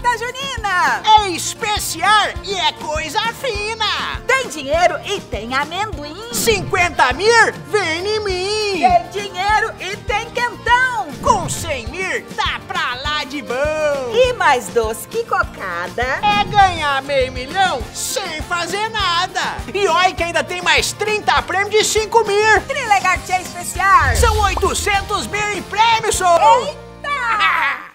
festa junina! É especial e é coisa fina! Tem dinheiro e tem amendoim! 50 mil, vem em mim! Tem dinheiro e tem quentão! Com 100 mil, tá pra lá de bom! E mais doce que cocada! É ganhar meio milhão sem fazer nada! E olha que ainda tem mais 30 prêmios de 5 mil! Trilegal Tchê especial! São 800 mil em prêmios, sou! Eita!